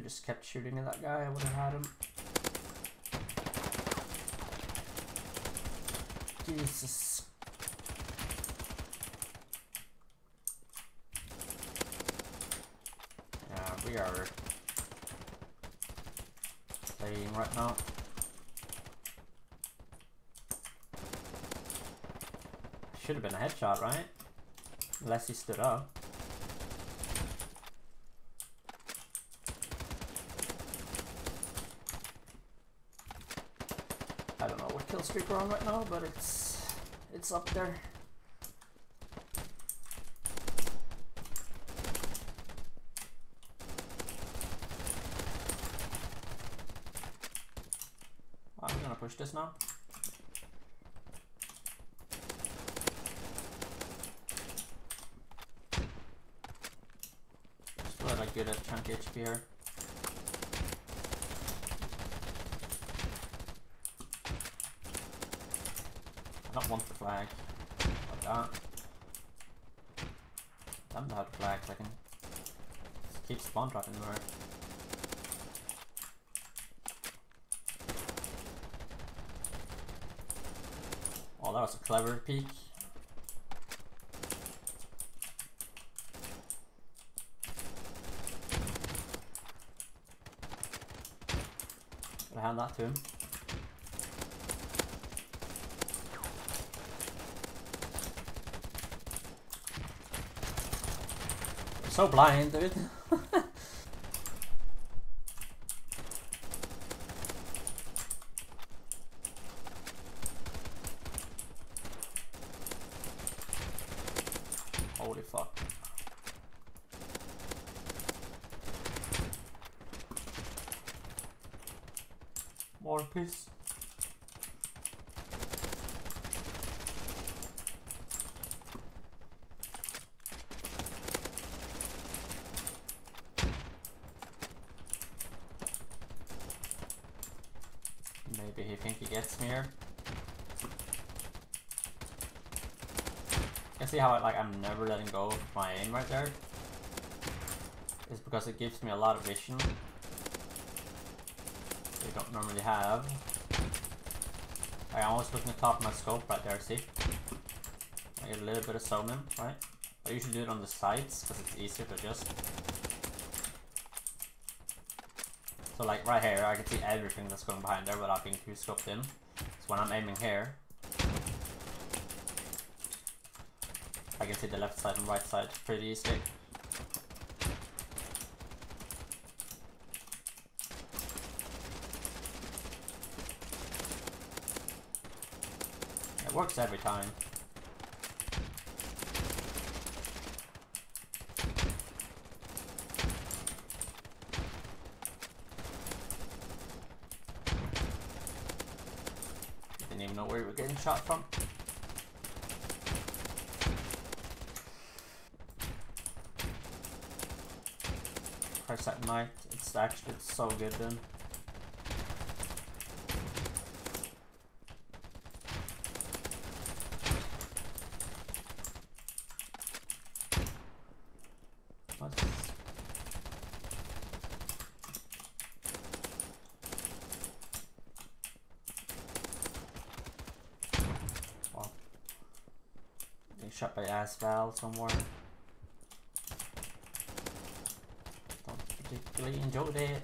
should have just kept shooting at that guy. I would have had him. Jesus. Yeah, we are playing right now. Should have been a headshot, right? Unless he stood up. I don't know what kill streak we're on right now, but it's up there. I'm gonna push this now. Get a chunk HP here. I don't want the flag like that. I'm not flags. I can just keep spawn dropping them right. Oh, that was a clever peek. Hand that to him. I'm so blind, dude. Holy fuck. More piece. Maybe he thinks he gets me here. You can see how I'm never letting go of my aim right there. It's because it gives me a lot of vision. I don't normally have. I'm always looking at the top of my scope right there, see? I get a little bit of zoom in, right? I usually do it on the sides because it's easier to adjust. So like right here, I can see everything that's going behind there without being too scoped in. So when I'm aiming here, I can see the left side and right side pretty easily. It works every time. Didn't even know where we were getting shot from. Press that mic. It's actually so good then. Shot by Asval somewhere. Don't particularly enjoy it.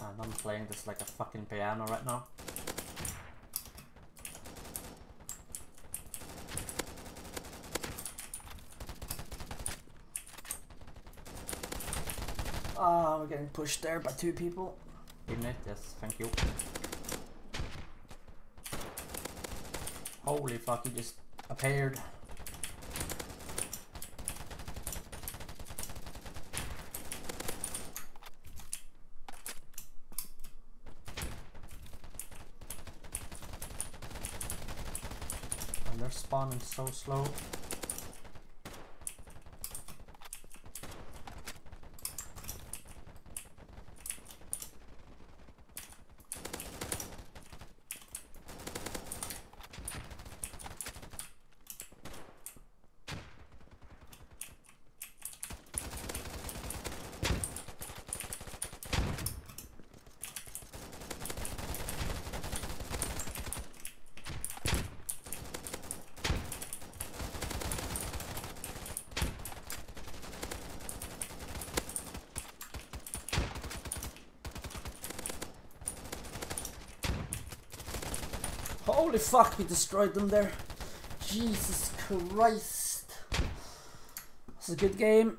And I'm playing this like a fucking piano right now. Ah, we're getting pushed there by two people. Unit, yes, thank you. Holy fuck, he just appeared. And they're spawning so slow. Holy fuck, we destroyed them there. Jesus Christ. It's a good game.